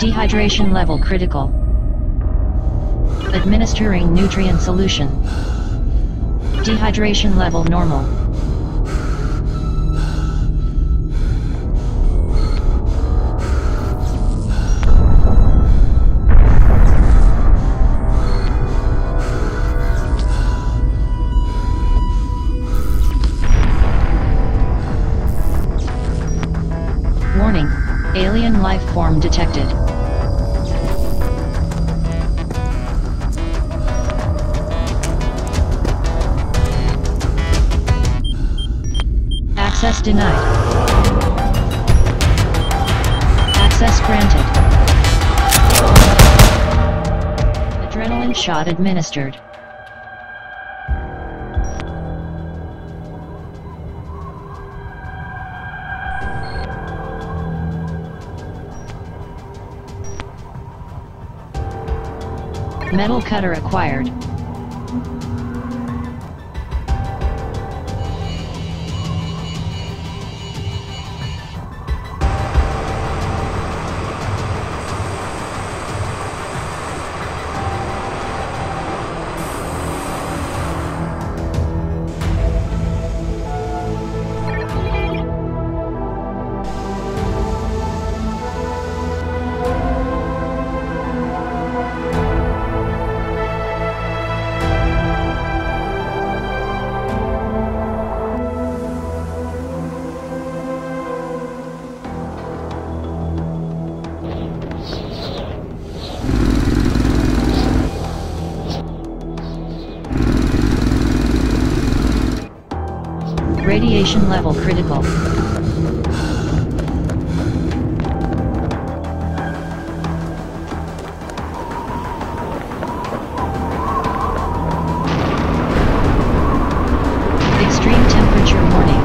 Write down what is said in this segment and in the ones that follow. Dehydration level critical. Administering nutrient solution. Dehydration level normal. Warning, alien life form detected. Access denied. Access granted. Adrenaline shot administered. Metal cutter acquired. Radiation level critical. Extreme temperature warning.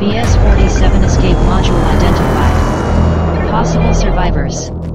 VS-47 escape module identified. Possible survivors.